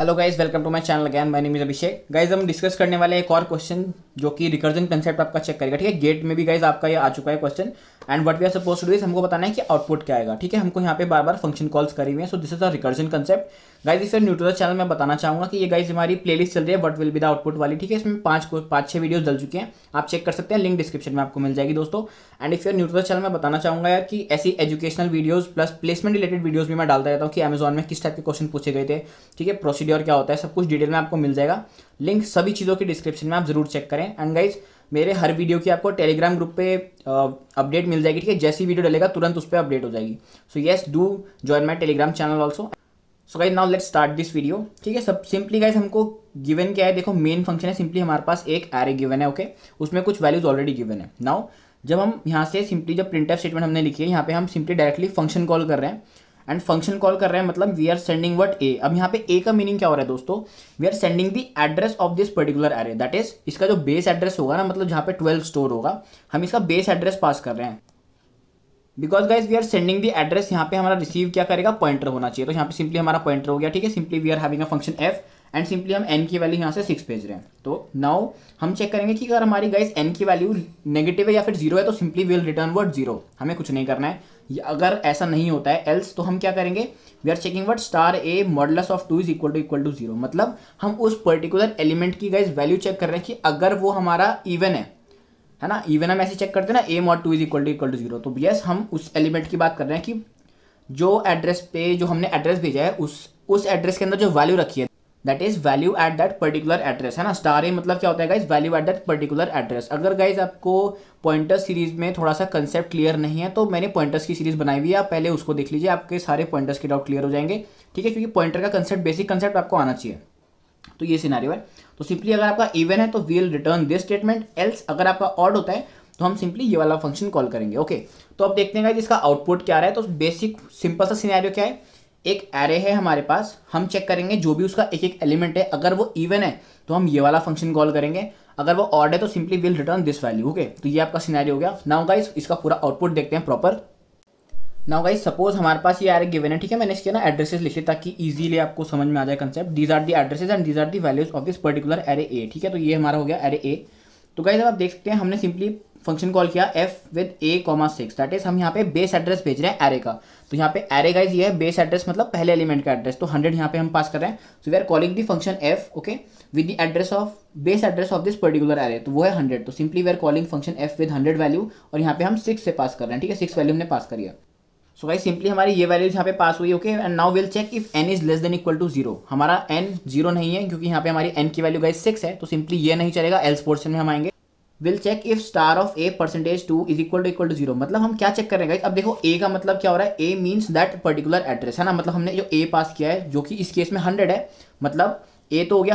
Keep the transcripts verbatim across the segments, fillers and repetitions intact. Hello guys, welcome to my channel again. My name is Abhishek. Guys हम discuss करने वाले एक और क्वेश्चन जो कि रिकर्जन कंसेप्ट आपका चेक करेगा। ठीक है, गेट में भी गाइज आपका ये आ चुका है question. And what we are suppose to do is हमको बताना है कि आउटपुट क्या आएगा। ठीक है, हमको यहाँ पे बार बार फंक्शन कॉल्स करी हुई है। So this is the recursion concept. Guys इस न्यू टू द चैनल में बताना चाहूँगा कि ये गाइज हमारी प्लेलिस्ट चल रही है what will be the output वाली। ठीक है, इसमें पाँच पाँच छः वीडियोज डल चुके हैं, आप चेक कर सकते हैं, लिंक डिस्क्रिप्शन में आपको मिल जाएगी दोस्तों। And if you're new to the channel में बताना चाहूँगा यार कि ऐसी educational videos plus placement related videos भी मैं डालता रहता हूँ कि अमेजॉन में किस टाइप के क्वेश्चन पूछे गए थे। ठीक है, प्रोसीड्योर क्या होता है, सब कुछ डिटेल में आपको मिल जाएगा। लिंक सभी चीज़ों की डिस्क्रिप्शन में आप जरूर चेक करें। एंड गाइज मेरे हर वीडियो की आपको टेलीग्राम ग्रुप पे अपडेट मिल जाएगी। ठीक है, जैसी वीडियो डलेगा तुरंत उस पर अपडेट हो जाएगी। So yes, do join my Telegram channel also. So guys now let's start this video. ठीक है, सब सिंपली गाइज हमको गिवन क्या है, देखो मेन फंक्शन है, सिंपली हमारे पास एक एरे गिवन है। Okay okay? उसमें कुछ वैल्यूज ऑलरेडी गिवन है। नाउ जब हम यहाँ से सिंपली जब प्रिंट एफ स्टेटमेंट हमने लिखी है, यहाँ पे हम सिंपली डायरेक्टली फंक्शन कॉल कर रहे हैं। एंड फंक्शन कॉल कर रहे हैं मतलब वी आर सेंडिंग व्हाट ए। अब यहाँ पे ए का मीनिंग क्या हो रहा है दोस्तों, we are sending the address of this particular array. That is इसका जो बेस एड्रेस होगा ना, मतलब जहाँ पे ट्वेल्व स्टोर होगा, हम इसका बेस एड्रेस पास कर रहे हैं। Because guys we are sending the address, यहाँ पे हमारा रिसीव क्या करेगा, पॉइंटर होना चाहिए। तो यहाँ पे सिंपली हमारा पॉइंटर हो गया। ठीक है, simply we are having a function F and simply हम एन की वैल्यू यहाँ से सिक्स भेज रहे हैं। तो नाउ हम चेक करेंगे कि अगर हमारी गाइज एन की वैल्यू नेगेटिव है या फिर जीरो है तो simply we will return word zero, हमें कुछ नहीं करना है। अगर ऐसा नहीं होता है एल्स तो हम क्या करेंगे, we are checking word star A models of two is equal to equal to zero. मतलब हम उस पर्टिकुलर एलिमेंट की गाइज वैल्यू चेक कर रहे हैं कि अगर वो हमारा इवन है है ना। इवन हम ऐसे चेक करते हैं ना, ए mod two is equal to equal to zero. तो यस हम उस एलिमेंट की बात कर रहे हैं कि जो एड्रेस पे जो हमने एड्रेस भेजा है उस उस एड्रेस के अंदर जो वैल्यू रखी है, that is value at that particular address, है ना। स्टार ए मतलब क्या होता है guys, value at that particular address. अगर गाइज आपको पॉइंटर्स सीरीज में थोड़ा सा कंसेप्ट क्लियर नहीं है तो मैंने पॉइंटर्स की सीरीज बनाई हुई है, आप पहले उसको देख लीजिए, आपके सारे पॉइंटर्स के डाउट क्लियर हो जाएंगे। ठीक है, क्योंकि पॉइंटर का कंसेप्ट बेसिक कंसेप्ट आपको आना चाहिए। तो ये सिनेरियो है। तो सिंपली अगर आपका इवन है तो we will return this statement, else अगर आपका ऑड होता है तो हम सिंपली ये वाला फंक्शन कॉल करेंगे। ओके, तो अब देखते हैं गाइज इसका आउटपुट क्या आ रहा है। तो बेसिक सिंपल सा सिनेरियो क्या है, एक एरे है हमारे पास, हम चेक करेंगे जो भी उसका एक एक एलिमेंट है। अगर वो इवन है तो हम ये वाला फंक्शन कॉल करेंगे, अगर वो ऑड है तो simply will return this value. Okay, तो ये आपका सिनेरियो हो गया। नाउ गाइस इसका पूरा आउटपुट देखते हैं प्रॉपर। नाउ गाइस सपोज हमारे पास ये एरे गिवन है। ठीक है, मैंने इसके ना एड्रेसेस लिखे ताकि ईजिली आपको समझ में आ जाए concept. These are the addresses and these are the values of this particular array ए। ठीक है, तो ये हमारा हो गया एरे ए। तो गाइस अब आप देख सकते हैं हमने सिंपली फंक्शन कॉल किया F with A comma six, that is हम यहाँ पे बेस एड्रेस भेज रहे हैं एरे का। तो यहाँ पे एरे गाइज ये है बेस एड्रेस मतलब पहले एलिमेंट का एड्रेस, तो हंड्रेड यहाँ पे हम पास कर रहे हैं। So we are calling the function F okay with the address of base address of this particular array, तो वो है हंड्रेड। तो simply we are calling function F with hundred value और यहाँ पे हम सिक्स से पास कर रहे हैं। ठीक है, सिक्स वैल्यू हमने पास करी है। सो गाइज सिंपली हमारी ये वैल्यूज यहाँ पे पास हुई। Okay, and now will check if N is less than equal to zero. हमारा एन जीरो नहीं है क्योंकि यहाँ पे हमारी एन की वैल्यू गाइज सिक्स है, तो सिंपली ये नहीं चलेगा, एल्स पोर्शन में हम आएंगे। Will check if star of A percentage two is equal to equal to zero, मतलब हम क्या चेक कर रहे हैं। अब देखो ए का मतलब क्या हो रहा है, ए मीन्स दैट पर्टिकुलर एड्रेस, है ना। मतलब हमने जो ए पास किया है जो कि इस केस में हंड्रेड है, मतलब ए तो हो गया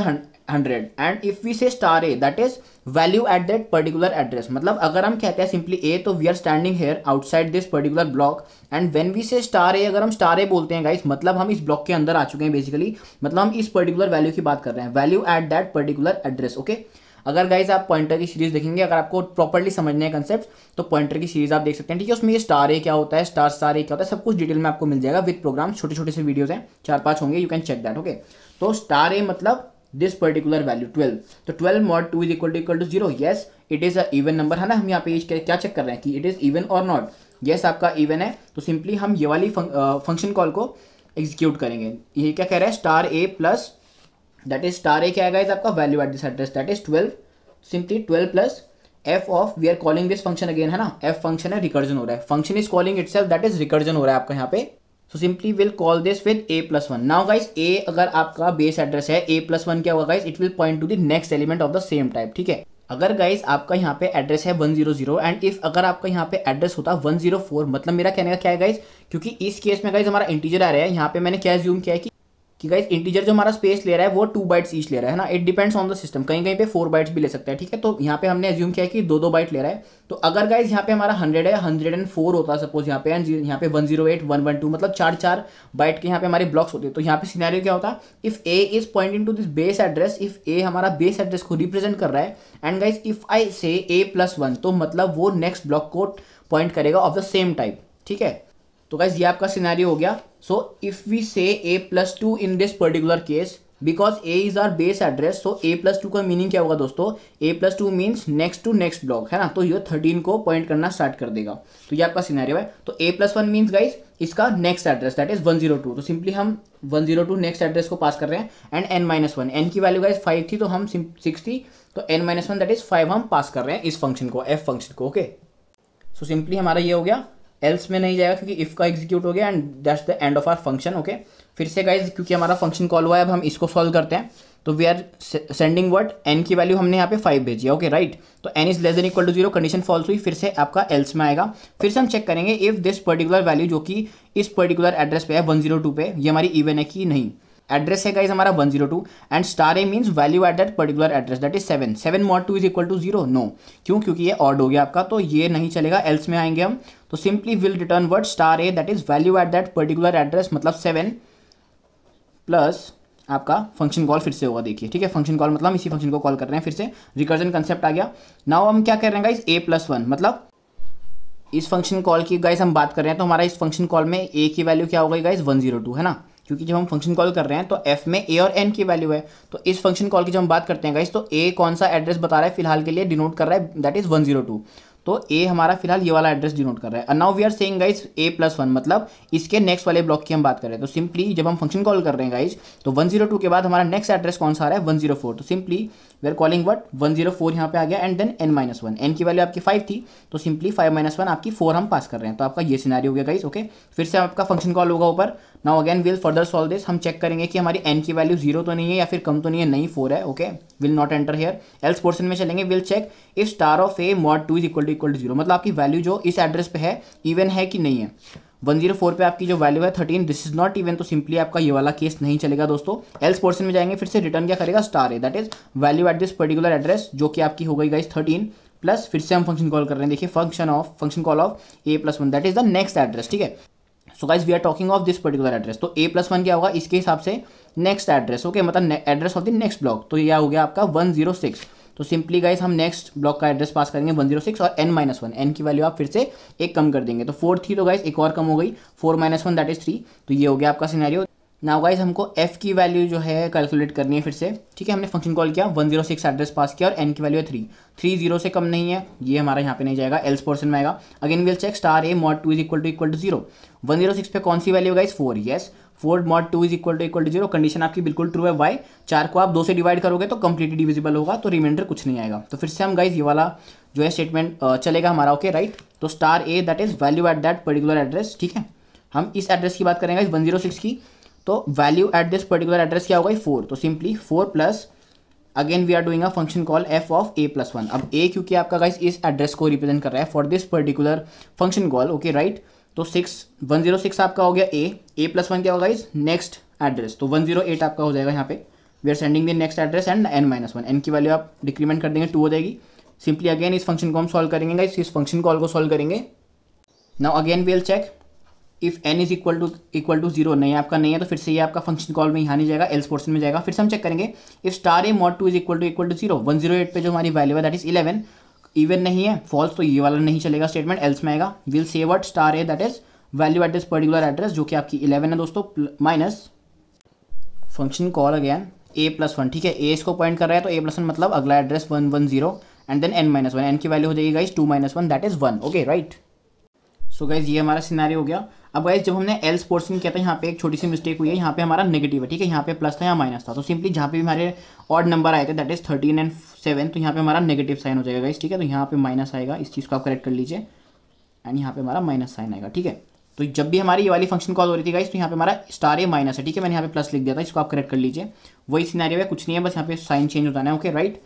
hundred. And if we say star A that is value at that particular address, मतलब अगर हम कहते हैं सिंपली ए तो we are standing here outside this particular block. And when we say star ए, अगर हम स्टार ए बोलते हैं गाइस मतलब हम इस ब्लॉक के अंदर आ चुके हैं बेसिकली, मतलब हम इस पर्टिकुलर वैल्यू की बात कर रहे हैं, value at that particular address. Okay, अगर गाइज आप पॉइंटर की सीरीज देखेंगे, अगर आपको प्रॉपर्ली समझना है कंसेप्ट तो पॉइंटर की सीरीज आप देख सकते हैं। ठीक है, उसमें ये स्टार ए क्या होता है, स्टार स्टार ए क्या होता है, सब कुछ डिटेल में आपको मिल जाएगा विद प्रोग्राम। छोटे छोटे से वीडियोस हैं, चार पांच होंगे, you can check that. Okay, तो स्टार ए मतलब दिस पर्टिकुलर वैल्यू ट्वेल्व, तो twelve mod two is equal to equal to zero. Yes it is a even number, है ना। हम यहाँ पे क्या चेक कर रहे हैं कि इट इज इवन और नॉट। येस आपका इवन है, तो सिंपली हम ये वाली फंक्शन कॉल को एग्जीक्यूट करेंगे। ये क्या कह रहा है, star A plus that is star A क्या है आपका value at this address, that is twelve. Simply twelve plus F of we are calling this function again, है ना। एफ फंक्शन है, रिकर्जन हो रहा है, function is calling itself that is recursion हो रहा है आपका यहाँ पे। So simply will call this with A plus one. Now guys ए अगर आपका बेस एड्रेस है, ए प्लस वन क्या होगा guys, it will point to the next element of the same type. ठीक है, अगर गाइज आपका यहाँ पे एड्रेस है one zero zero, and if अगर आपका यहाँ पे एड्रेस होता वन जीरो फोर, मतलब मेरा कहने का क्या है गाइज, क्योंकि इस केस में गाइज हमारा इंटीजर आ रहा है, यहाँ पे मैंने क्या अज्यूम किया है कि कि गाइज इंटीजर जो हमारा स्पेस ले रहा है वो टू बाइट्स ईच ले रहा है ना। It depends on the system, कहीं कहीं पे फोर बाइट्स भी ले सकता है। ठीक है, तो यहाँ पे हमने अज्यूम किया है कि दो दो बाइट ले रहा है। तो अगर गाइज यहाँ पे हमारा हंड्रेड है, हंड्रेड एंड फोर होता सपोज यहाँ पे, एंड यहाँ पे one zero eight one one two, मतलब चार चार बाइट के यहाँ पे हमारे ब्लॉक्स होते हैं। तो यहाँ पे सिनेरियो क्या होता, if A is pointing to this base address, if A हमारा बेस एड्रेस को रिप्रेजेंट कर रहा है, एंड गाइज इफ आई से ए प्लस वन, तो मतलब वो नेक्स्ट ब्लॉक को पॉइंट करेगा ऑफ द सेम टाइप। ठीक है, तो गाइज ये आपका सिनेरियो हो गया। सो if we say A plus two in this particular case, because A is our base address. So A plus two का मीनिंग क्या होगा दोस्तों, A plus two means next to next block है ना, तो ये थर्टीन को पॉइंट करना स्टार्ट कर देगा। तो ये आपका सिनेरियो है। तो A plus one means guys इसका next address that is one zero two. तो सिंपली हम one zero two next address को पास कर रहे हैं and N minus one, N की वैल्यू गाइज फाइव थी तो हम सिक्स थी, तो N minus one that is five हम पास कर रहे हैं इस फंक्शन को, एफ फंक्शन को। ओके सो सिंपली हमारा ये हो गया, एल्स में नहीं जाएगा क्योंकि इफ का एग्जीक्यूट हो गया and that's the end of our function. Okay फिर से गाइज क्योंकि हमारा फंक्शन कॉल हुआ है, अब हम इसको सॉल्व करते हैं। तो we are sending what, N की वैल्यू हमने यहाँ पे फाइव भेजी है। ओके राइट, तो N is less than equal to zero, condition false हुई, फिर से आपका एल्स में आएगा। फिर से हम चेक करेंगे इफ दिस पर्टिकुलर वैल्यू जो कि इस पर्टिकुलर एड्रेस पे है वन जीरो टू पे, ये हमारी इवन है कि नहीं। एड्रेस है गाइज हमारा one zero two and star A means value at that particular address that is seven. Seven mod two is equal to zero, no, क्यों, क्योंकि ये ऑड हो गया आपका, तो ये नहीं चलेगा, एल्स में आएंगे हम। तो simply will return word star A that is value at that particular address, मतलब सेवन प्लस आपका फंक्शन कॉल फिर से होगा। देखिए ठीक है, फंक्शन कॉल मतलब हम इसी फंक्शन को कॉल कर रहे हैं, फिर से रिकर्जन कंसेप्ट आ गया। नाउ हम क्या कर रहे हैं गाइज, ए प्लस वन, मतलब इस फंक्शन कॉल की गाइज हम बात कर रहे हैं, तो हमारा इस फंक्शन कॉल में ए की वैल्यू क्या हो गई गाइज वन जीरो टू है ना, क्योंकि जब हम फंक्शन कॉल कर रहे हैं तो f में a और n की वैल्यू है। तो इस फंक्शन कॉल की जब हम बात करते हैं गाइस, तो a कौन सा एड्रेस बता रहा है फिलहाल के लिए, डिनोट कर रहा है that is one zero two, तो a हमारा फिलहाल ये वाला एड्रेस डिनोट कर रहा है। Now we are saying guys a plus one, मतलब इसके नेक्स्ट वाले ब्लॉक की हम बात कर रहे हैं। तो सिंपली जब हम फंक्शन कॉल कर रहे हैं गाइज, तो वन जीरो टू के बाद हमारा नेक्स्ट एड्रेस कौन सा आ रहा है वन जीरो फोर, तो simply we are calling what one zero four यहाँ पे आ गया and then N minus one, N की वैल्यू आपकी फाइव थी तो सिंपली फाइव माइनस वन आपकी फोर हम पास कर रहे हैं। तो आपका ये सिनेरियो हो गया गाइज। ओके फिर से आपका फंक्शन कॉल होगा ऊपर। Now again will further solve this, हम चेक करेंगे कि हमारी एन की वैल्यू जीरो तो नहीं है या फिर कम तो नहीं है, नहीं फोर है। Okay will not enter here, else portion में चलेंगे। Will check if star of A mod two is equal to equal to zero, मतलब आपकी वैल्यू जो इस एड्रेस पे है इवन है कि नहीं है। वन जीरो फोर पे आपकी जो वैल्यू है thirteen, this is not even, तो सिंपली आपका ये वाला केस नहीं चलेगा दोस्तों। एल्स पोर्शन में जाएंगे, फिर से रिटर्न क्या करेगा स्टार है that is value at this particular address जो कि आपकी हो गई गाइज थर्टीन, प्लस फिर से हम फंक्शन कॉल कर रहे हैं। देखिए function of function call of A plus one that is the next address. ठीक है so guys we are talking of this particular address, तो ए प्लस वन क्या होगा इसके हिसाब से नेक्स्ट एड्रेस। ओके मतलब address of the next block, तो यह हो गया आपका वन जीरो सिक्स। तो सिंपली गाइज हम नेक्स्ट ब्लॉक का एड्रेस पास करेंगे वन जीरो सिक्स और एन माइनस वन, एन की वैल्यू आप फिर से एक कम कर देंगे, तो फोर थी तो गाइज एक और कम हो गई, four minus one that is three. तो ये हो गया आपका सिनेरियो। नाउ गाइज हमको f की वैल्यू जो है कैलकुलेट करनी है फिर से। ठीक है हमने फंक्शन कॉल किया, one zero six address pass किया और n की वैल्यू है थ्री, थ्री जीरो से कम नहीं है, ये हमारा यहाँ पे नहीं जाएगा, एल्स पोर्शन में आएगा। Again will check star a mod two is equal to equal to zero, one zero six पे कौन सी value guys four, yes four mod two is equal to equal to zero, condition आपकी बिल्कुल true है। Y चार को आप दो से डिवाइड करोगे तो कंप्लीटली डिविजिबल होगा, तो रिमाइंडर कुछ नहीं आएगा। तो फिर से हम गाइज ये वाला जो है स्टेटमेंट चलेगा हमारा। ओके राइट, तो star a that is value at that particular address. ठीक है हम इस एड्रेस की बात करेंगे इस वन जीरो सिक्स की, तो value at this particular address क्या होगा फोर, तो simply four plus again we are doing a function call F of A plus one. अब ए क्योंकि आपका गाइस इस एड्रेस को रिप्रेजेंट कर रहा है for this particular function call. Okay right, तो सिक्स वन जीरो सिक्स आपका हो गया ए, ए प्लस वन क्या होगा गाइस नेक्स्ट एड्रेस, तो वन जीरो एट आपका हो जाएगा। यहाँ पे we are sending the next address and N minus one, N की वैल्यू आप डिक्रीमेंट कर देंगे, टू हो जाएगी। सिंपली अगेन इस फंक्शन को हम सॉल्व करेंगे गाइस, इस फंक्शन कॉल को सॉल्व करेंगे। Now again we will check if n is equal to equal to zero, नहीं आपका नहीं है, तो फिर से ये आपका फंक्शन कॉल में यहाँ नहीं जाएगा, एल्स पोर्शन में जाएगा। फिर से हम चेक करेंगे if star A mod two is equal to equal to zero, one zero eight पे जो हमारी वैल्यू है दैट इज इलेवन, इवन नहीं है फॉल्स, तो ये वाला नहीं चलेगा स्टेटमेंट, एल्स में आएगा। Will say what star A that is value at this particular address जो कि आपकी इलेवन है दोस्तों, minus function call again A plus one. ठीक है ए इसको पॉइंट कर रहा है तो ए प्लस वन मतलब अगला address one one zero and then N minus one, N की वैल्यू हो जाएगी guys two minus one that is one. Okay right, so guys ये हमारा सिनेरियो हो गया। अब गाइज जब हमने एल्स पोर्शन किया था यहाँ पे एक छोटी सी मिस्टेक हुई है, यहाँ पे हमारा नेगेटिव है। ठीक है यहाँ पे प्लस था यहाँ माइनस था, तो सिंपली जहाँ पे भी हमारे ऑड नंबर आए थे that is thirteen and seven, तो यहाँ पे हमारा नेगेटिव साइन हो जाएगा गाइज। ठीक है तो यहाँ पे माइनस आएगा, इस चीज़ को आप करेक्ट कर लीजिए एंड यहाँ पे हमारा माइनस साइन आएगा। ठीक है तो जब भी हमारी ये वाली फंक्शन कॉल हो रही थी गाइज, तो यहाँ पे हमारा स्टार ए माइनस है। ठीक है मैंने यहाँ पे प्लस लिख दिया था, इसको आप करेक्ट कर लीजिए, वही सिनेरियो है, कुछ नहीं है, बस यहाँ पे साइन चेंज हो जाना है। ओके राइट,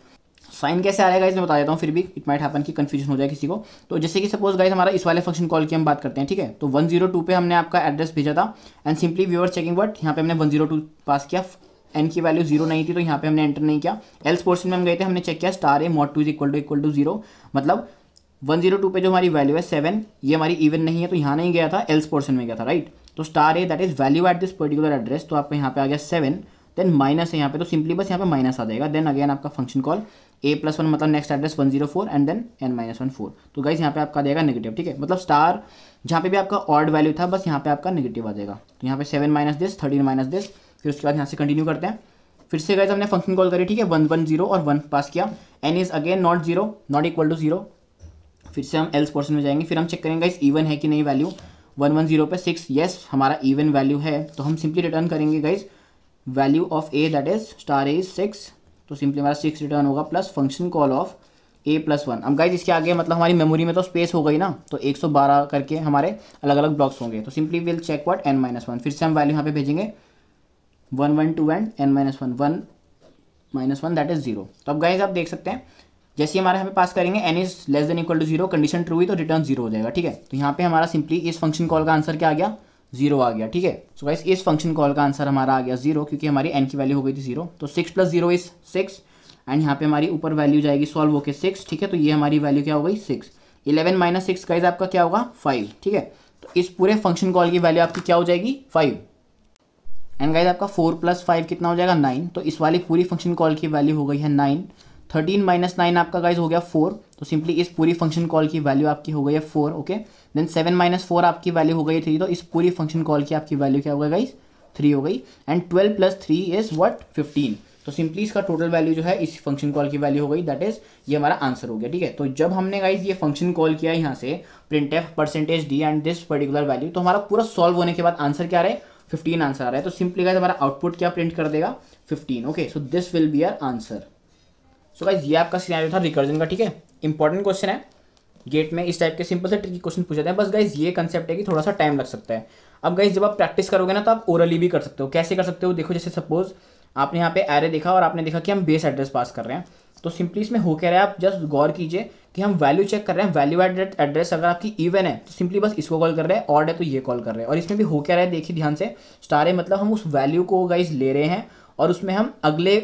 साइन कैसे आ रहा है गाइज मैं बता देता हूँ, फिर भी इट माइट हैपन कि कंफ्यूजन हो जाए किसी को। तो जैसे कि सपोज गाइज हमारा इस वाले फंक्शन कॉल की हम बात करते हैं। ठीक है तो वन जीरो टू पे हमने आपका एड्रेस भेजा था and simply we were checking what, यहाँ पे हमने वन जीरो टू पास किया, एन की वैल्यू जीरो नहीं थी तो यहाँ पे हमने एंटर नहीं किया। एल्स पोर्शन में हम गए थे, हमने चेक किया star A mod two is equal to equal to zero, मतलब वन जीरो टू पे जो हमारी वैल्यू है सेवन, ये हमारी इवन नहीं है तो यहाँ नहीं गया था, एल्स पोर्शन में गया था। राइट तो star A that is value at this particular address, तो आपका यहाँ पे आ गया सेवन, देन माइनस है यहाँ पे, तो सिंपली बस यहाँ पे माइनस आ जाएगा। देन अगेन आपका function call A plus one मतलब next address one zero four and then N minus one four, तो गाइज यहाँ पे आपका जाएगा नेगेटिव। ठीक है मतलब स्टार जहाँ पे भी आपका ऑड वैल्यू था बस यहाँ पे आपका नेगेटिव आ जाएगा। तो यहाँ पे seven minus this, thirteen minus this, फिर उसके बाद यहाँ से कंटिन्यू करते हैं। फिर से गाइस हमने फंक्शन कॉल करी, ठीक है, वन वन जीरो और वन पास किया, N is again not zero, not equal to zero. फिर से हम एल्स पोर्शन में जाएंगे, फिर हम चेक करेंगे गाइस इवन है कि नहीं वैल्यू। वन वन जीरो पे सिक्स, येस हमारा इवन वैल्यू है, तो हम सिंपली रिटर्न करेंगे guys value of A that is star A is six, तो सिंपली हमारा सिक्स रिटर्न होगा plus function call of A plus one. अब गाइज इसके आगे मतलब हमारी मेमोरी में तो स्पेस हो गई ना, तो एक सौ बारह करके हमारे अलग अलग ब्लॉक्स होंगे, तो simply will check what N minus one. फिर से हम वैल्यू यहाँ पे भेजेंगे one one two and N minus one, one minus one that is zero. तो अब गाइज आप देख सकते हैं जैसे हमारे यहाँ पे पास करेंगे N is less than equal to zero, condition true हुई तो रिटर्न जीरो हो जाएगा, ठीक है। तो यहाँ पे हमारा सिंपली इस फंक्शन कॉल का आंसर क्या आ गया, जीरो आ गया, ठीक है। सो गाइज इस फंक्शन कॉल का आंसर हमारा आ गया जीरो, क्योंकि हमारी एन की वैल्यू हो गई थी जीरो। तो six plus zero is six and यहाँ पे हमारी ऊपर वैल्यू जाएगी सॉल्व होके सिक्स, ठीक है। तो ये हमारी वैल्यू क्या हो गई six. Eleven minus six guys आपका क्या होगा फाइव, ठीक है। तो इस पूरे फंक्शन कॉल की वैल्यू आपकी क्या हो जाएगी फाइव। एंड गाइज आपका फोर प्लस फाइव कितना हो जाएगा नाइन, तो इस वाली पूरी फंक्शन कॉल की वैल्यू हो गई है नाइन। थर्टीन माइनस नाइन आपका गाइज हो गया फोर, तो सिंपली इस पूरी फंक्शन कॉल की वैल्यू आपकी हो गई है four, okay. Then seven minus four आपकी वैल्यू हो गई थ्री, तो इस पूरी फंक्शन कॉल की आपकी वैल्यू क्या हो गई गाइज थ्री हो गई। And twelve plus three is what fifteen, तो सिंपली इसका टोटल वैल्यू जो है इस फंक्शन कॉल की वैल्यू हो गई, दैट इज ये हमारा आंसर हो गया, ठीक है। तो जब हमने गाइज ये फंक्शन कॉल किया यहाँ से print F percentage D and this particular value, तो हमारा पूरा सॉल्व होने के बाद आंसर क्या आ रहा है फिफ्टीन आंसर आ रहा है। तो सिंपली गाइज हमारा आउटपुट क्या प्रिंट कर देगा fifteen, okay. So this will be our answer. So guys ये आपका सिनेरियो था रिकर्जन का, ठीक है। इंपॉर्टेंट क्वेश्चन है, गेट में इस टाइप के सिंपल से ट्रिकी क्वेश्चन पूछे जाते हैं। बस गाइज ये कंसेप्ट है कि थोड़ा सा टाइम लग सकता है। अब गाइज जब आप प्रैक्टिस करोगे ना तो आप ओरली भी कर सकते हो। कैसे कर सकते हो, देखो जैसे सपोज आपने यहाँ पे एरे देखा और आपने देखा कि हम बेस एड्रेस पास कर रहे हैं, तो सिंपली इसमें हो क्या रहा है आप जस्ट गौर कीजिए कि हम वैल्यू चेक कर रहे हैं। वैल्यू एडेड एड्रेस अगर आपकी इवन है तो सिंपली बस इसको कॉल कर रहे हैं, ऑड है तो ये कॉल कर रहे हैं। और इसमें भी हो क्या रहा है देखिए ध्यान से, स्टार है मतलब हम उस वैल्यू को गाइज ले रहे हैं और उसमें हम अगले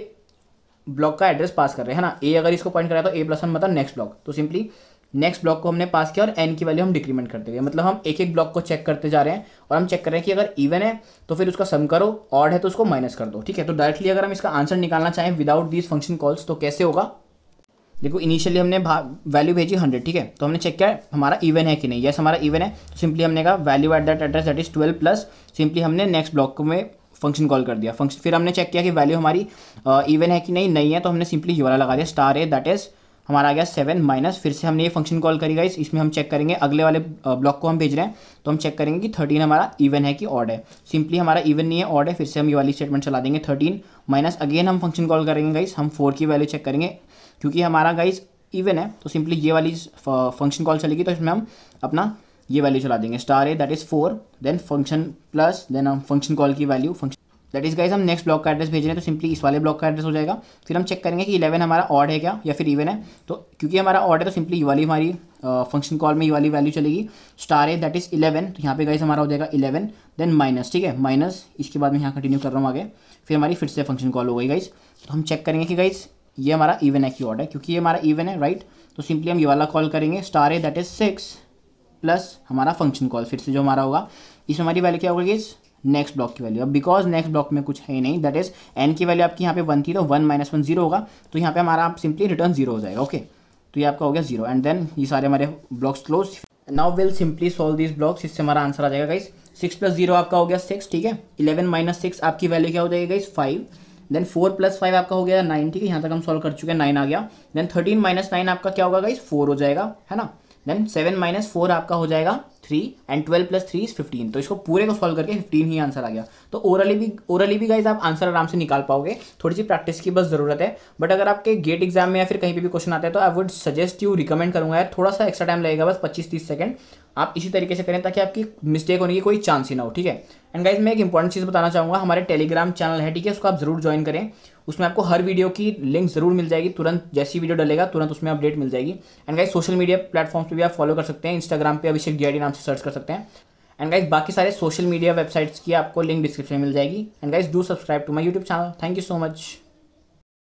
ब्लॉक का एड्रेस पास कर रहे हैं, है ना। ए अगर इसको पॉइंट कर रहा है तो ए प्लस वन मतलब नेक्स्ट ब्लॉक, तो सिंपली नेक्स्ट ब्लॉक को हमने पास किया और एन की वैल्यू हम डिक्रीमेंट करते गए, मतलब हम एक एक ब्लॉक को चेक करते जा रहे हैं। और हम चेक कर रहे हैं कि अगर इवन है तो फिर उसका सम करो, ऑड है तो उसको माइनस कर दो, ठीक है। तो डायरेक्टली अगर हम इसका आंसर निकालना चाहें विदाउट दीज फंक्शन कॉल्स तो कैसे होगा, देखो इनिशियली हमने वैल्यू भेजी हंड्रेड, ठीक है। तो हमने चेक किया हमारा इवन है कि नहीं, यस हमारा इवन है, तो सिंपली हमने कहा value at that address that is twelve plus, simply हमने नेक्स्ट ब्लॉक में फंक्शन कॉल कर दिया फंक्शन। फिर हमने चेक किया कि वैल्यू हमारी इवन है कि नहीं, नहीं है, तो हमने सिंपली ये वाला लगा दिया स्टार है दैट इज हमारा आ गया सेवन माइनस। फिर से हमने ये फंक्शन कॉल करी गाइस, इसमें हम चेक करेंगे अगले वाले ब्लॉक को हम भेज रहे हैं तो हम चेक करेंगे कि थर्टीन हमारा इवन है कि ऑड है, सिंपली हमारा इवन नहीं है ऑड है। फिर से हम ये वाली स्टेटमेंट चला देंगे थर्टीन माइनस, अगेन हम फंक्शन कॉल करेंगे गाइस, हम फोर की वैल्यू चेक करेंगे क्योंकि हमारा गाइस इवन है, तो सिंपली ये वाली फंक्शन कॉल चलेगी तो इसमें हम अपना ये वैल्यू चला देंगे स्टार है that is four, then function plus, then हम फंक्शन कॉल की value function that is guys हम नेक्स्ट ब्लॉक का एड्रेस भेज रहे हैं तो सिंपली इस वाले ब्लॉक का एड्रेस हो जाएगा। फिर हम चेक करेंगे कि इलेवन हमारा ऑड है क्या या फिर इवन है, तो क्योंकि हमारा ऑड है तो सिंपली ये वाली हमारी फंक्शन कॉल में ये वाली वैल्यू चलेगी स्टार है दैट इज इलेवन, तो यहाँ पे गाइज हमारा हो जाएगा इलेवन देन माइनस, ठीक है माइनस। इसके बाद मैं यहाँ कंटिन्यू कर रहा हूँ आगे, फिर हमारी फिर से फंक्शन कॉल हो गई गाइज, तो हम चेक करेंगे कि गाइज ये हमारा इवन है कि ऑड है, क्योंकि ये हमारा इवन है राइट, तो सिंपली हम ये वाला कॉल करेंगे स्टार है दैट इज सिक्स प्लस हमारा फंक्शन कॉल, फिर से जो हमारा होगा इसमें हमारी वैल्यू क्या होगी गाइज नेक्स्ट ब्लॉक की वैल्यू। अब बिकॉज नेक्स्ट ब्लॉक में कुछ है ही नहीं दैट इज एन की वैल्यू आपकी यहाँ पे वन थी तो वन माइनस वन जीरो होगा, तो यहाँ पे हमारा आप सिंपली रिटर्न जीरो हो जाएगा, ओके okay? तो ये आपका हो गया जीरो एंड देन ये सारे हमारे blocks close. Now will simply solve this blocks, इससे हमारा आंसर आ जाएगा गाइज सिक्स प्लस जीरो आपका हो गया सिक्स, ठीक है। इलेवन माइनस सिक्स आपकी वैल्यू क्या हो जाएगी guys five, then four plus five आपका हो गया नाइन, ठीक है यहाँ तक हम सॉल्व कर चुके हैं नाइन आ गया। देन थर्टीन माइनस नाइन आपका क्या होगा गाइज फोर हो जाएगा, है ना। देन सेवन माइनस फोर आपका हो जाएगा three and twelve plus three is fifteen, तो इसको पूरे को सॉल्व करके फिफ्टीन ही आंसर आ गया। तो ओरली भी ओरली भी गाइज आप आंसर आराम से निकाल पाओगे, थोड़ी सी प्रैक्टिस की बस ज़रूरत है। बट अगर आपके गेट एग्जाम में या फिर कहीं पे भी क्वेश्चन आता है तो I would suggest you, recommend करूँगा यार, थोड़ा सा एक्स्ट्रा टाइम लगेगा बस पच्चीस तीस सेकंड, आप इसी तरीके से करें ताकि आपकी मिस्टेक होने की कोई चांस ही ना हो, ठीक है। एंड गाइज मैं एक इंपॉर्टेंट चीज़ बताना चाहूँगा, हमारे टेलीग्राम चैनल है, ठीक है, उसको आप जरूर ज्वाइन करें, उसमें आपको हर वीडियो की लिंक जरूर मिल जाएगी, तुरंत जैसी वीडियो डलेगा तुरंत उसमें अपडेट मिल जाएगी। And guys social media platforms पे भी आप फॉलो कर सकते हैं, इंस्टाग्राम पे अभिषेक डीआईडी नाम से सर्च कर सकते हैं। एंड गाइज बाकी सारे सोशल मीडिया वेबसाइट्स की आपको लिंक डिस्क्रिप्शन में मिल जाएगी। And guys do subscribe to my YouTube channel, thank you so much.